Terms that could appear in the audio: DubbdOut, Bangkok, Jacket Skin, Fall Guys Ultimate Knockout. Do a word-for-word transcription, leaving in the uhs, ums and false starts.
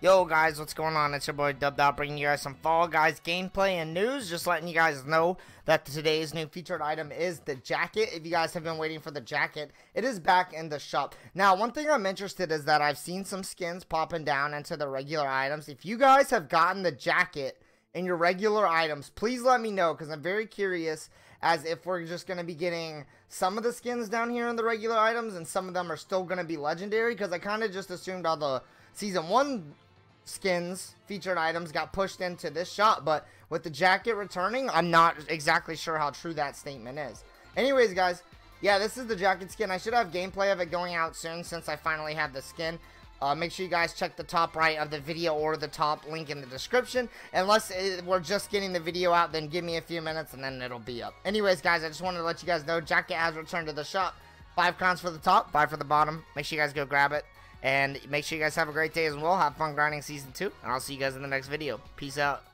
Yo guys, what's going on? It's your boy DubbdOut bringing you guys some Fall Guys gameplay and news. Just letting you guys know that today's new featured item is the jacket. If you guys have been waiting for the jacket, it is back in the shop. Now, one thing I'm interested in is that I've seen some skins popping down into the regular items. If you guys have gotten the jacket in your regular items, please let me know, because I'm very curious as if we're just going to be getting some of the skins down here in the regular items and some of them are still going to be legendary, because I kind of just assumed all the Season one... skins, featured items got pushed into this shop, but with the jacket returning, I'm not exactly sure how true that statement is. Anyways, guys, yeah, this is the jacket skin. I should have gameplay of it going out soon since I finally have the skin. Uh, make sure you guys check the top right of the video or the top link in the description. Unless it, we're just getting the video out, then give me a few minutes and then it'll be up. Anyways, guys, I just wanted to let you guys know jacket has returned to the shop. Five crowns for the top, five for the bottom. Make sure you guys go grab it. And make sure you guys have a great day as well. Have fun grinding season two. And I'll see you guys in the next video. Peace out.